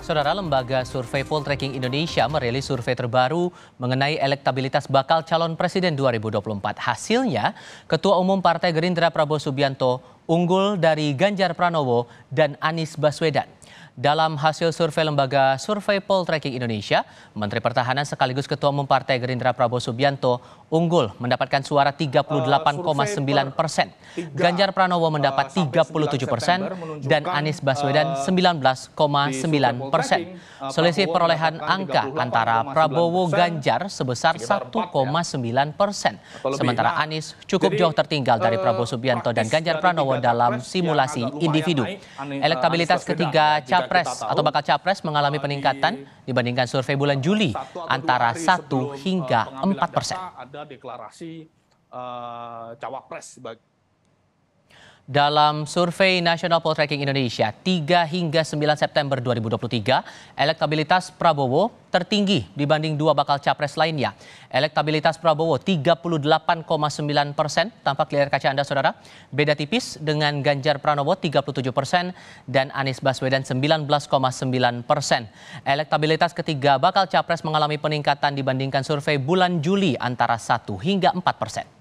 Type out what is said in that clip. Saudara, Lembaga Survei Poltracking Indonesia merilis survei terbaru mengenai elektabilitas bakal calon presiden 2024. Hasilnya, Ketua Umum Partai Gerindra Prabowo Subianto unggul dari Ganjar Pranowo dan Anies Baswedan. Dalam hasil survei Lembaga Survei Poltracking Indonesia, Menteri Pertahanan sekaligus Ketua Umum Partai Gerindra Prabowo Subianto unggul mendapatkan suara 38,9%. Ganjar Pranowo mendapat 37% dan Anies Baswedan 19,9%. Selisih perolehan angka antara Prabowo Ganjar sebesar 1,9%. Sementara Anies cukup jauh tertinggal dari Prabowo Subianto dan Ganjar Pranowo dalam simulasi individu. Elektabilitas ketiga capres atau bakal capres mengalami peningkatan dibandingkan survei bulan Juli antara 1 hingga 4%. Ada deklarasi cawapres. Dalam survei nasional Poltracking Indonesia 3 hingga 9 September 2023, elektabilitas Prabowo tertinggi dibanding dua bakal capres lainnya. Elektabilitas Prabowo 38,9%, tampak di layar kaca Anda, Saudara. Beda tipis dengan Ganjar Pranowo 37% dan Anies Baswedan 19,9%. Elektabilitas ketiga bakal capres mengalami peningkatan dibandingkan survei bulan Juli antara 1 hingga 4%.